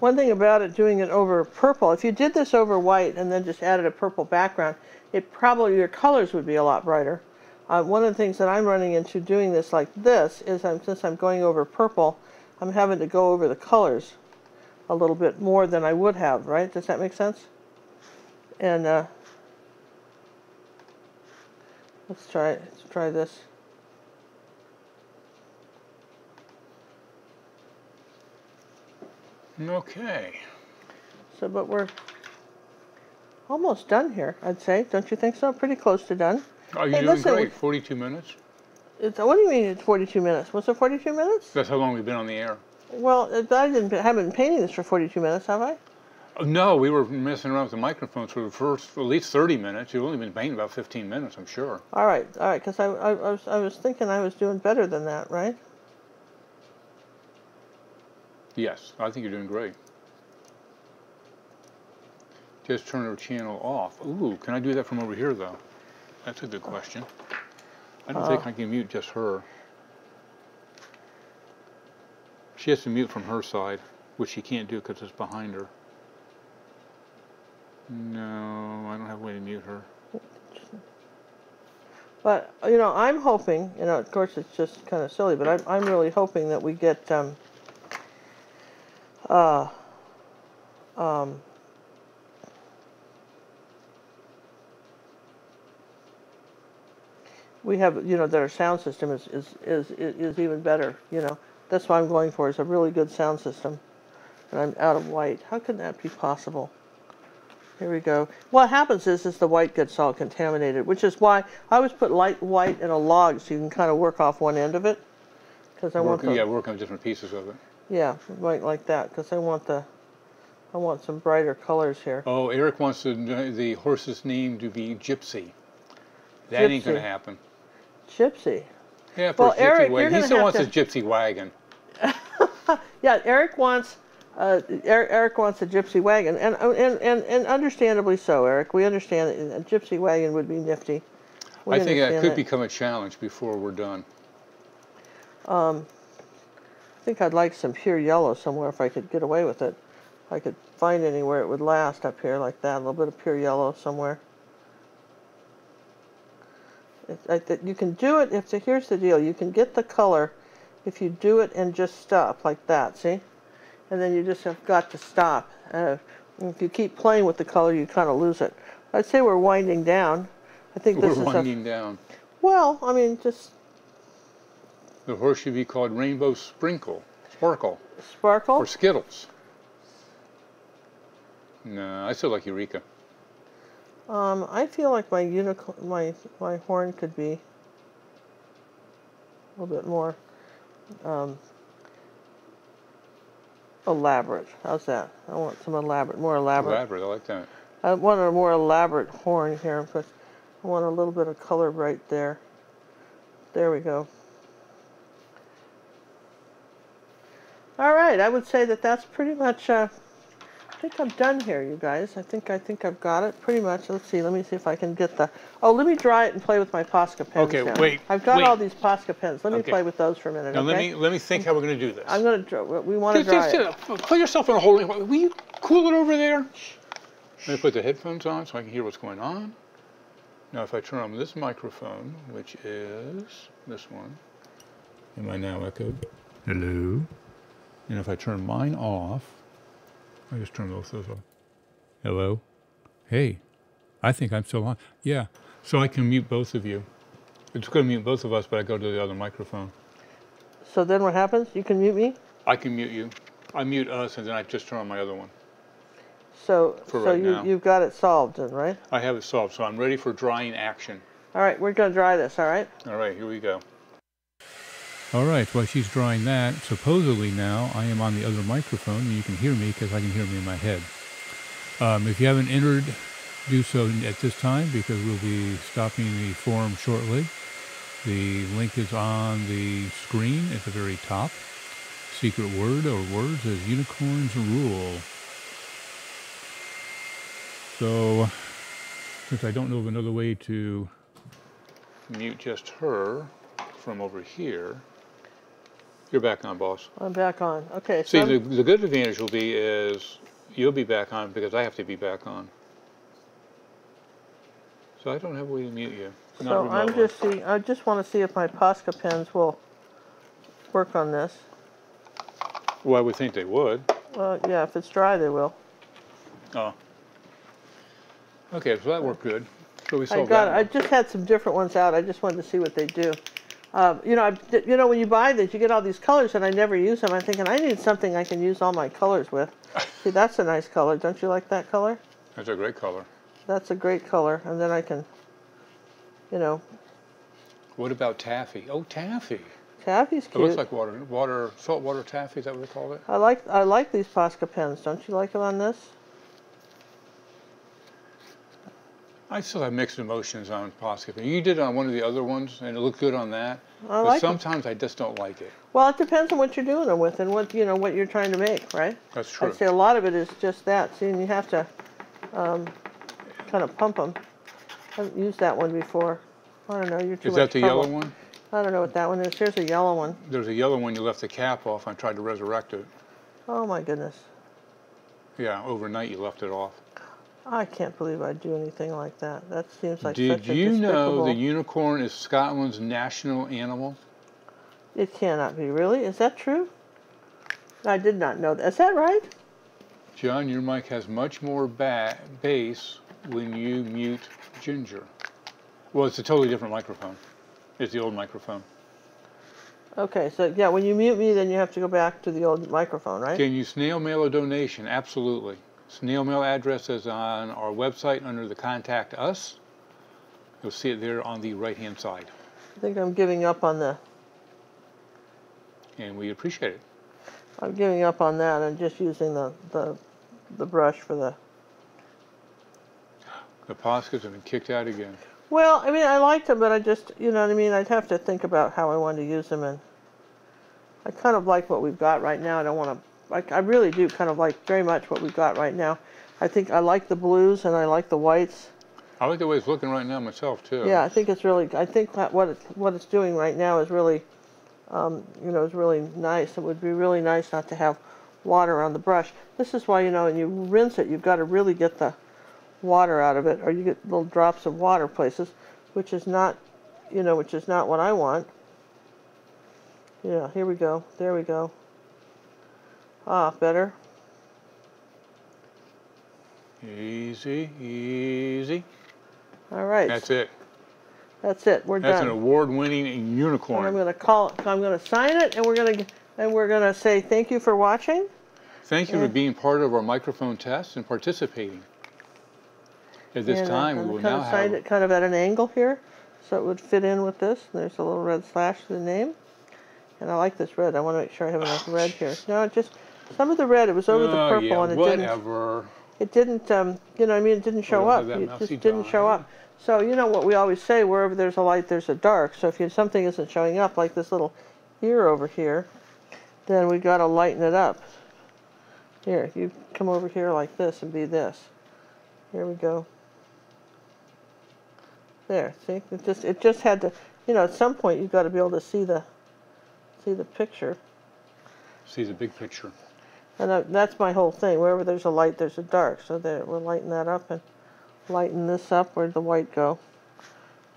One thing about it, doing it over purple, if you did this over white and then just added a purple background, it probably your colors would be a lot brighter. Uh, one of the things that I'm running into doing this like this is I'm, since I'm going over purple, I'm having to go over the colors a little bit more than I would have, right? Does that make sense? And uh, let's try let's try this. Okay. So, but we're almost done here, I'd say. Don't you think so? Pretty close to done. Are you hey, doing listen, great? forty-two minutes? It's, what do you mean it's forty-two minutes? Was it forty-two minutes? That's how long we've been on the air. Well, I didn't, haven't been painting this for forty-two minutes, have I? No, we were messing around with the microphones for the first, at least thirty minutes. You've only been painting about fifteen minutes, I'm sure. All right, all right, because I, I, I, was, I was thinking I was doing better than that, right? Yes, I think you're doing great. Just turn her channel off. Ooh, can I do that from over here, though? That's a good question. I don't uh, think I can mute just her. She has to mute from her side, which she can't do because it's behind her. No, I don't have a way to mute her. But, you know, I'm hoping, you know, of course it's just kind of silly, but I'm, I'm really hoping that we get, um, uh, um, we have, you know, that our sound system is, is, is, is even better, you know. That's what I'm going for, is a really good sound system. And I'm out of white. How can that be possible? Here we go. What happens is, is the white gets all contaminated, which is why I always put light white in a log so you can kind of work off one end of it. Cause I work, want the, yeah, work on different pieces of it. Yeah, right like that, because I want the, I want some brighter colors here. Oh, Eric wants to know the horse's name to be Gypsy. That Gypsy. Ain't going to happen. Gypsy. Yeah, for well, a gypsy Eric, wagon. He still wants to... a gypsy wagon. Yeah, Eric wants uh, Eric, Eric wants a gypsy wagon, and and and and understandably so, Eric. We understand that a gypsy wagon would be nifty. We I think that could that. become a challenge before we're done. Um, I think I'd like some pure yellow somewhere if I could get away with it. If I could find anywhere it would last up here like that. A little bit of pure yellow somewhere. You can do it if the, here's the deal, you can get the color if you do it and just stop like that, see? And then you just have got to stop. Uh, if you keep playing with the color, you kind of lose it. I'd say we're winding down. I think this we're is winding a, down. Well, I mean, just The horse should be called Rainbow Sprinkle, Sparkle. Sparkle? Or Skittles. No, I still like Eureka. Um, I feel like my unicorn, my my horn could be a little bit more um, elaborate. How's that? I want some elaborate, more elaborate. Elaborate, I like that. I want a more elaborate horn here, but I want a little bit of color right there. There we go. All right, I would say that that's pretty much. Uh, I think I'm done here, you guys. I think I think I've got it pretty much. Let's see. Let me see if I can get the. Oh, let me dry it and play with my Posca pens. Okay, now. wait. I've got wait. all these Posca pens. Let okay. me play with those for a minute. Now okay? let me let me think how we're going to do this. I'm going to. We want to dry it. Put yourself in a hole. Will you cool it over there? Let me put the headphones on so I can hear what's going on. Now, if I turn on this microphone, which is this one, am I now echoed? Hello. And if I turn mine off, I just turned both those off. Hello. Hey, I think I'm still on. Yeah, so I can mute both of you. It's going to mute both of us, but I go to the other microphone. So then what happens? You can mute me? I can mute you. I mute us, and then I just turn on my other one. So, so right you, you've got it solved then, right? I have it solved, so I'm ready for drying action. All right, we're going to dry this, all right? All right, here we go. All right, while she's drying that, supposedly now I am on the other microphone, and you can hear me because I can hear me in my head. Um, if you haven't entered, do so at this time because we'll be stopping the forum shortly. The link is on the screen at the very top. Secret word or words is Unicorns Rule. So, since I don't know of another way to mute just her from over here, you're back on, boss. I'm back on. Okay. See, so the, the good advantage will be is you'll be back on because I have to be back on. So I don't have a way to mute you. Not so remotely. I'm just see. I just want to see if my Posca pens will work on this. Well, I would think they would. Well, yeah. If it's dry, they will. Oh. Okay, so that worked good. So we solved I got, that. I just had some different ones out. I just wanted to see what they do. Um, you know, I, you know, when you buy these, you get all these colors, and I never use them. I'm thinking I need something I can use all my colors with. See, that's a nice color. Don't you like that color? That's a great color. That's a great color, and then I can, you know. What about taffy? Oh, taffy. Taffy's cute. It looks like water, water, saltwater taffy. Is that what we call it? I like, I like these Posca pens. Don't you like them on this? I still have mixed emotions on Posca. You did it on one of the other ones, and it looked good on that. I like it. But sometimes I just don't like it. Well, it depends on what you're doing them with and what you know what you're trying to make, right? That's true. I'd say a lot of it is just that. See, and you have to um, kind of pump them. I haven't used that one before. I don't know. You're too much trouble. Is that the yellow one? I don't know what that one is. Here's a yellow one. There's a yellow one. You left the cap off. I tried to resurrect it. Oh my goodness. Yeah, overnight you left it off. I can't believe I'd do anything like that. That seems like Did such a Did you know the unicorn is Scotland's national animal? It cannot be. Really? Is that true? I did not know that. Is that right? John, your mic has much more ba bass when you mute Ginger. Well, it's a totally different microphone. It's the old microphone. Okay, so yeah, when you mute me, then you have to go back to the old microphone, right? Can you snail mail a donation? Absolutely. Snail mail address is on our website under the Contact Us. You'll see it there on the right-hand side. I think I'm giving up on the... And we appreciate it. I'm giving up on that and just using the, the, the brush for the... The Poscas have been kicked out again. Well, I mean, I liked them, but I just, you know what I mean? I'd have to think about how I wanted to use them, and I kind of like what we've got right now. I don't want to... Like, I really do kind of like very much what we've got right now. I think I like the blues and I like the whites. I like the way it's looking right now myself too. Yeah, I think it's really. I think that what it's what it's doing right now is really, um, you know, is really nice. It would be really nice not to have water on the brush. This is why you know, when you rinse it, you've got to really get the water out of it, or you get little drops of water places, which is not, you know, which is not what I want. Yeah, here we go. There we go. Ah, better. Easy, easy. All right. That's it. That's it. We're That's done. That's an award-winning unicorn. And I'm going to call it. I'm going to sign it, and we're going to and we're going to say thank you for watching. Thank you and, for being part of our microphone test and participating. At this time, I'm we will kind now of have it kind of at an angle here, so it would fit in with this. There's a little red slash to the name, and I like this red. I want to make sure I have enough oh, red geez. here. No, it just some of the red. It was over oh, the purple, yeah, and it whatever. didn't. It didn't, um, you know, I mean, it didn't show up. It just didn't dye. show up. So you know what we always say, wherever there's a light, there's a dark. So if you, something isn't showing up, like this little ear over here, then we've got to lighten it up. Here, you come over here like this and be this. Here we go. There, see? It just, it just had to, you know, at some point you've got to be able to see the, see the picture. See the big picture. And that's my whole thing. Wherever there's a light, there's a dark. So there, we'll lighten that up and lighten this up. Where'd the white go?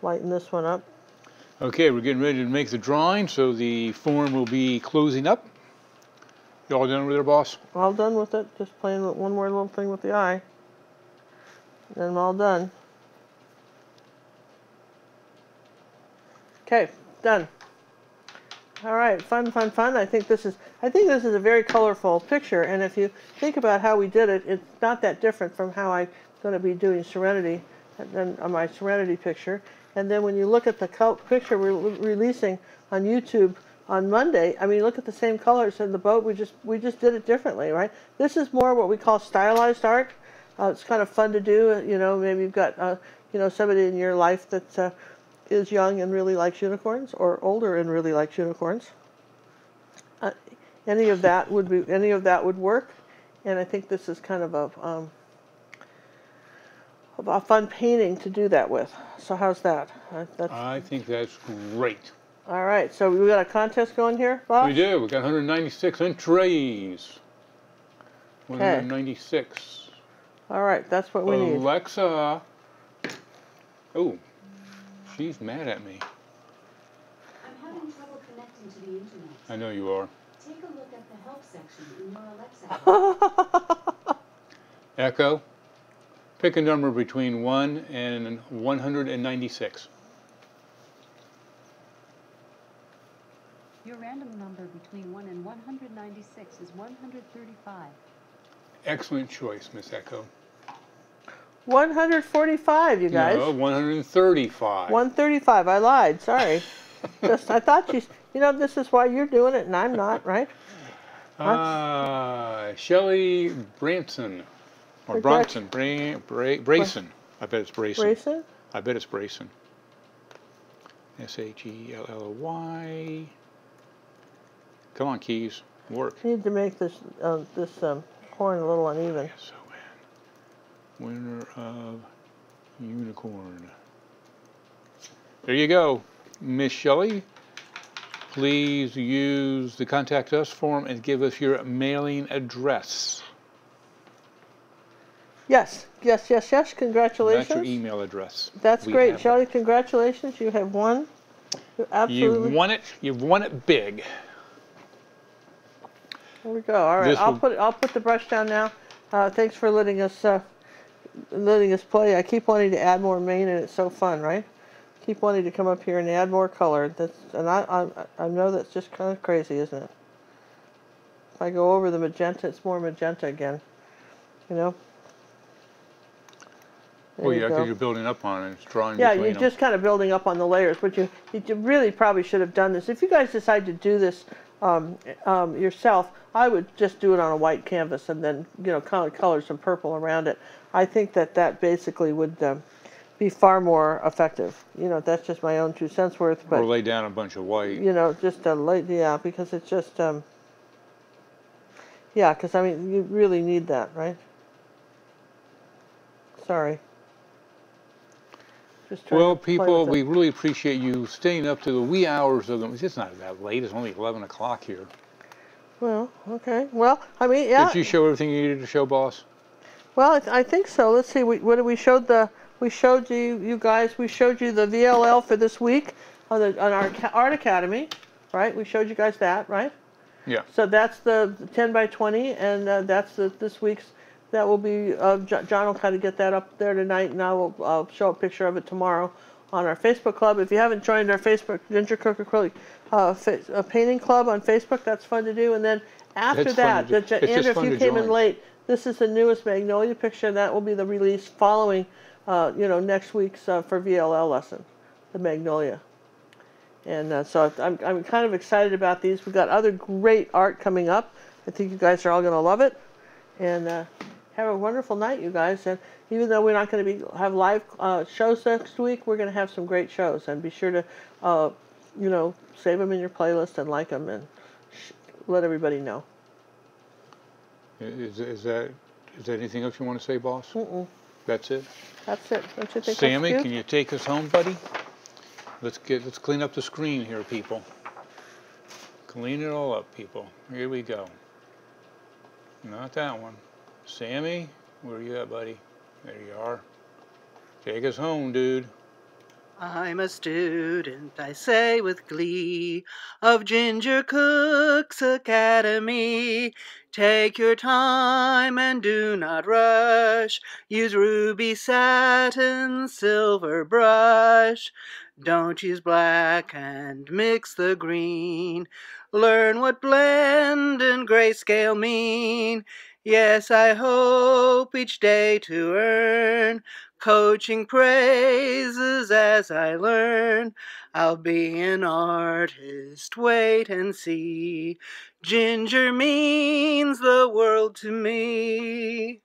Lighten this one up. Okay, we're getting ready to make the drawing, so the form will be closing up. You all done with it, boss? All done with it. Just playing with one more little thing with the eye. And then I'm all done. Okay, done. All right, fun, fun, fun. I think this is I think this is a very colorful picture, and if you think about how we did it, it's not that different from how I'm going to be doing Serenity, and then on my Serenity picture. And then when you look at the picture we're releasing on YouTube on Monday, I mean, look at the same colors in the boat. We just we just did it differently, right? This is more what we call stylized art. Uh, it's kind of fun to do. You know, maybe you've got uh, you know, somebody in your life that's uh, is young and really likes unicorns, or older and really likes unicorns. Uh, any of that would be any of that would work, and I think this is kind of a um, a fun painting to do that with. So how's that? Uh, that's, I think that's great. All right, so we got a contest going here, Bob? We do. We got one hundred ninety-six entries. one hundred ninety-six. Okay. All right, that's what we Alexa. need. Alexa. Oh. She's mad at me. I'm having trouble connecting to the internet. I know you are. Take a look at the help section in your Alexa. Echo, pick a number between one and one hundred ninety-six. Your random number between one and one hundred ninety-six is one hundred thirty-five. Excellent choice, Miss Echo. one hundred forty-five, you guys. No, one hundred thirty-five. one hundred thirty-five. I lied. Sorry. Just, I thought you. You know, this is why you're doing it and I'm not, right? Ah, uh, Shelley Branson, or Bronson, Bra Bra Brayson. I bet it's Brayson. Brayson. I bet it's Brayson. S H E L L Y. Come on, Keys. Work. I need to make this uh, this um, horn a little uneven. Yes. Winner of Unicorn. There you go, Miss Shelley. Please use the Contact Us form and give us your mailing address. Yes, yes, yes, yes. Congratulations. That's your email address. That's we great, Shelley. That. Congratulations. You have won. You absolutely. You won it. You've won it big. There we go. All right. This I'll will... put I'll put the brush down now. Uh, thanks for letting us. Uh, letting us play. I keep wanting to add more mane, and it's so fun, right? Keep wanting to come up here and add more color. That's and I I, I know that's just kind of crazy, isn't it? If I go over the magenta, it's more magenta again. You know. There well, yeah, because you you're building up on it. It's drawing. Yeah, you're them. just kind of building up on the layers. But you you really probably should have done this. If you guys decide to do this um, um, yourself, I would just do it on a white canvas and then you know kind of color some purple around it. I think that that basically would um, be far more effective. You know, that's just my own two cents worth. But, or lay down a bunch of white. You know, just a light, yeah, because it's just, um, yeah, because I mean, you really need that, right? Sorry. Just well, people, we really appreciate you staying up to the wee hours of them. It's not that late. It's only eleven o'clock here. Well, okay. Well, I mean, yeah. Did you show everything you needed to show, boss? Well, I, th I think so. Let's see. We, what did we showed the we showed you you guys we showed you the V L L for this week on the on our Art Academy, right? We showed you guys that, right? Yeah. So that's the ten by twenty, and uh, that's the, this week's. That will be uh, John will kind of get that up there tonight, and I will uh, show a picture of it tomorrow on our Facebook club. If you haven't joined our Facebook Ginger Cook Acrylic uh, a Painting Club on Facebook, that's fun to do. And then after it's that, the, Andrew, if you came join. in late, this is the newest Magnolia picture, and that will be the release following, uh, you know, next week's uh, for V L L lesson, the Magnolia. And uh, so I'm, I'm kind of excited about these. We've got other great art coming up. I think you guys are all going to love it. And uh, have a wonderful night, you guys. And even though we're not going to be have live uh, shows next week, we're going to have some great shows. And be sure to, uh, you know, save them in your playlist and like them and sh let everybody know. Is, is, that, is there anything else you want to say, boss? Mm-mm. That's it? That's it. Don't you think Sammy, that's can you take us home, buddy? Let's get let's clean up the screen here, people. Clean it all up, people. Here we go. Not that one. Sammy, where are you at, buddy? There you are. Take us home, dude. I'm a student, I say with glee, of Ginger Cook's Academy. Take your time and do not rush. Use ruby satin, silver brush. Don't use black and mix the green. Learn what blend and grayscale mean. Yes, I hope each day to earn coaching praises as I learn. I'll be an artist, wait and see. Ginger means the world to me.